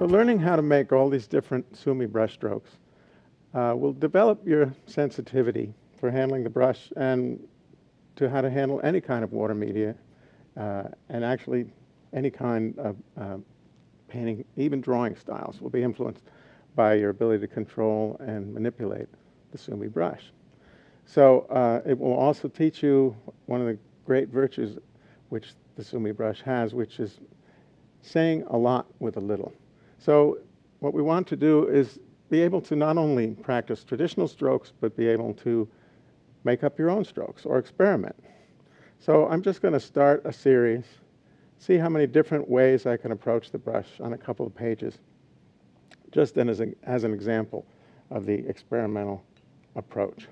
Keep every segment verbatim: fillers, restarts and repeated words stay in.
So learning how to make all these different sumi brushstrokes uh, will develop your sensitivity for handling the brush and to how to handle any kind of water media uh, and actually any kind of uh, painting, even drawing styles will be influenced by your ability to control and manipulate the sumi brush. So uh, it will also teach you one of the great virtues which the sumi brush has, which is saying a lot with a little. So what we want to do is be able to not only practice traditional strokes, but be able to make up your own strokes or experiment. So I'm just going to start a series, see how many different ways I can approach the brush on a couple of pages, just then as, a, as an example of the experimental approach.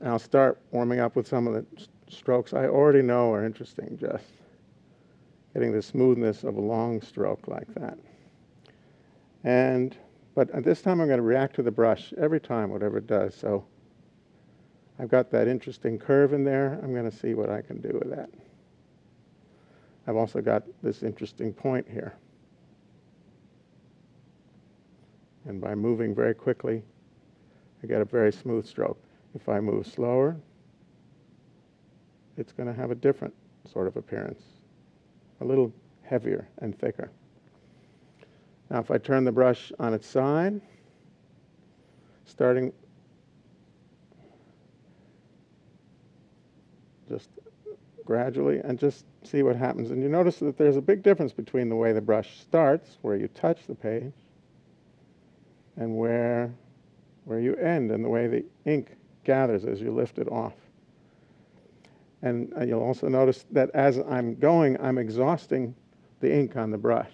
And I'll start warming up with some of the strokes I already know are interesting, just getting the smoothness of a long stroke like that. And, but at this time I'm going to react to the brush every time, whatever it does. So I've got that interesting curve in there. I'm going to see what I can do with that. I've also got this interesting point here. And by moving very quickly, I get a very smooth stroke. If I move slower, it's going to have a different sort of appearance, a little heavier and thicker. Now if I turn the brush on its side, starting just gradually and just see what happens. And you notice that there's a big difference between the way the brush starts, where you touch the page, and where, where you end, and the way the ink gathers as you lift it off. And uh, you'll also notice that as I'm going, I'm exhausting the ink on the brush.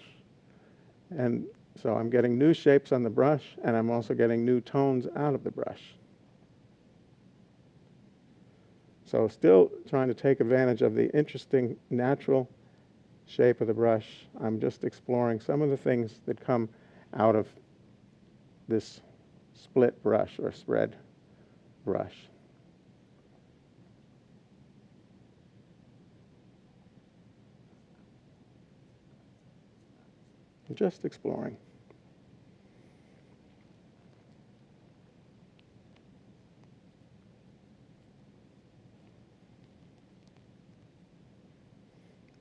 And so I'm getting new shapes on the brush, and I'm also getting new tones out of the brush. So still trying to take advantage of the interesting natural shape of the brush. I'm just exploring some of the things that come out of this split brush or spread brush. Just exploring.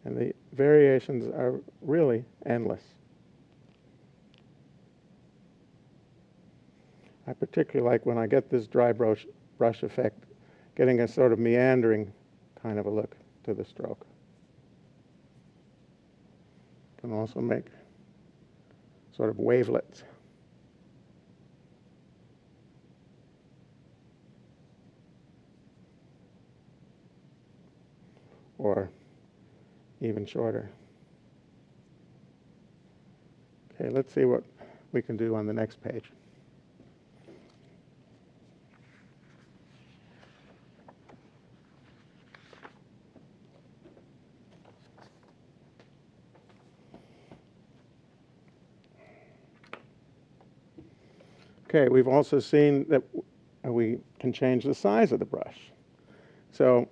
And the variations are really endless. I particularly like when I get this dry brush, brush effect, getting a sort of meandering kind of a look to the stroke. Can also make sort of wavelets. Or even shorter. Okay, let's see what we can do on the next page. Okay, we've also seen that we can change the size of the brush. So,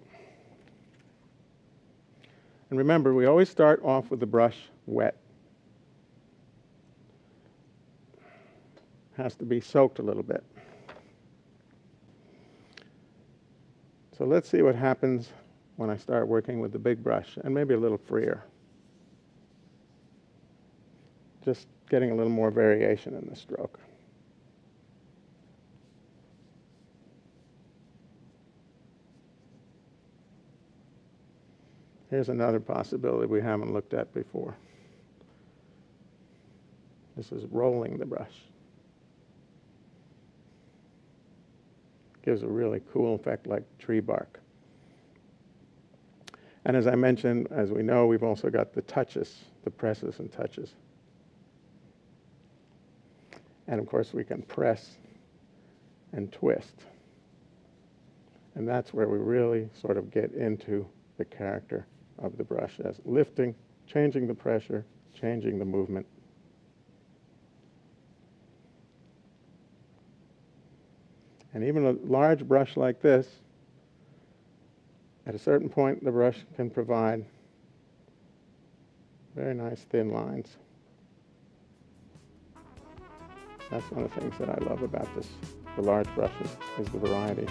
and remember, we always start off with the brush wet. Has to be soaked a little bit. So let's see what happens when I start working with the big brush, and maybe a little freer. Just getting a little more variation in the stroke. Here's another possibility we haven't looked at before. This is rolling the brush. Gives a really cool effect like tree bark. And as I mentioned, as we know, we've also got the touches, the presses and touches. And of course we can press and twist. And that's where we really sort of get into the character of the brush as lifting, changing the pressure, changing the movement. And even a large brush like this, at a certain point the brush can provide very nice thin lines That's one of the things that I love about this, the large brushes, is the variety.